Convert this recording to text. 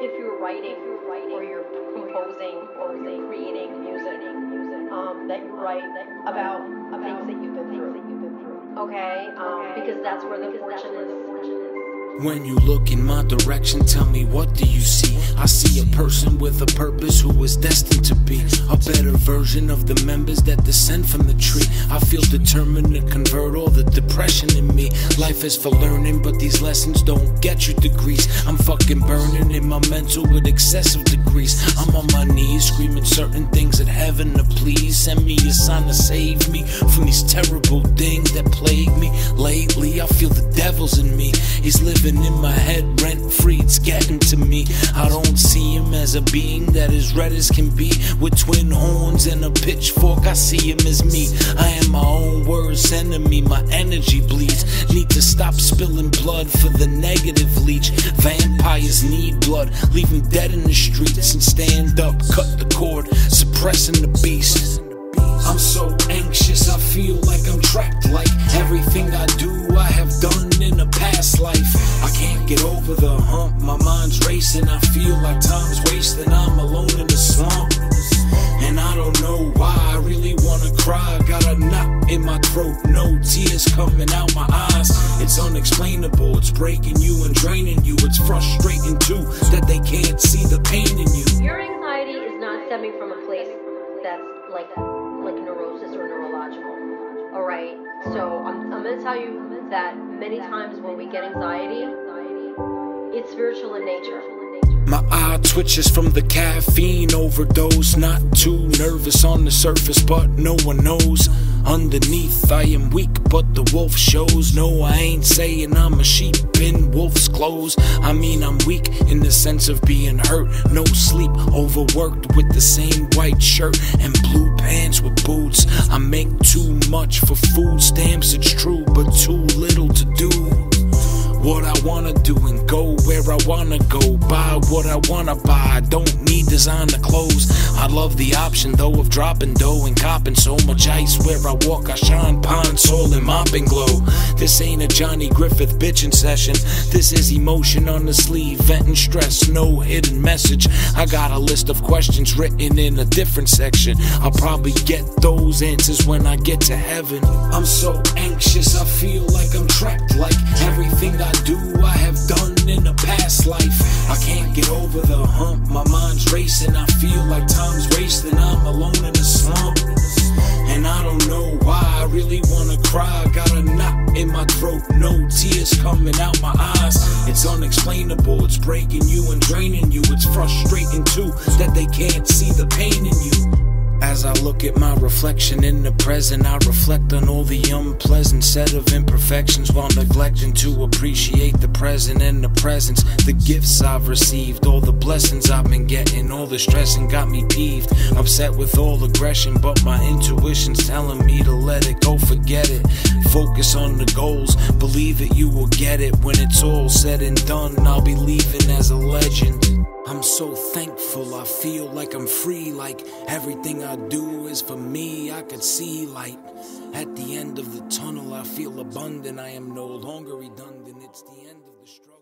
If you're writing or you're composing or you're creating music, that you write about things that you've been through. Okay, because that's where the fortune is. When you look in my direction, tell me what do you see? I see a person with a purpose who is destined to be a better version of the members that descend from the tree. I feel determined to convert all the depression in me. Life is for learning, but these lessons don't get you degrees. I'm fucking burning in my mental with excessive degrees. I'm on my knees screaming certain things at heaven to please. Send me a sign to save me from these terrible things that plague me. Lately I feel the devil's in me. He's living in my head rent free, it's getting to me. I don't see him as a being that is red as can be, with twin horns and a pitchfork. I see him as me. I am my own worst enemy, my energy bleeds. Need to stop spilling blood for the negative leech. Vampires need blood, leave them dead in the streets. And stand up, cut the cord, suppressing the beast. I'm so anxious, I feel like I'm trapped, like everything I do I have done in a past life. I can't get over the hump, my mind's racing, I feel like time's wasting, I'm alone in the slump. And I don't know why, I really wanna cry, got a knot in my throat, no tears coming out my eyes. It's unexplainable, it's breaking you and draining you, it's frustrating too, that they can't see the pain in you. Your anxiety is not stemming from a place that's like that. Like neurosis or neurological. Alright, so I'm going to tell you that many times when we get anxiety, it's spiritual in nature. My eye twitches from the caffeine overdose. Not too nervous on the surface, but no one knows. Underneath I am weak, but the wolf shows. No, I ain't saying I'm a sheep in wolf's clothes. I mean I'm weak in the sense of being hurt. No sleep, overworked with the same white shirt and blue pants with boots. I make too much for food stamps, it's true, but too little to do what I wanna do and go where I wanna go. Buy what I wanna buy, I don't need designer clothes. I love the option though of dropping dough and copping so much ice. Where I walk I shine pine, soul and mopping glow. This ain't a John E. Griffith bitching session, this is emotion on the sleeve, venting stress, no hidden message. I got a list of questions written in a different section, I'll probably get those answers when I get to heaven. I'm so anxious, I feel like I'm trapped, like everything I do I have done in a past life. I can't get over the hump, my mind's racing, I feel like time's wasting, I'm alone in the slump. And I don't know why, I really wanna cry, got a knot in my throat, no tears coming out my eyes. It's unexplainable, it's breaking you and draining you, it's frustrating too, that they can't see the pain in you. As I look at my reflection in the present, I reflect on all the unpleasant set of imperfections while neglecting to appreciate the present and the presence. The gifts I've received, all the blessings I've been getting, all the stressing got me peeved, upset with all aggression, but my intuition's telling me to let it go, forget it. Focus on the goals, believe it, you will get it. When it's all said and done, I'll be leaving as a legend. I'm so thankful, I feel like I'm free, like everything I do is for me, I could see light. At the end of the tunnel I feel abundant, I am no longer redundant, it's the end of the struggle.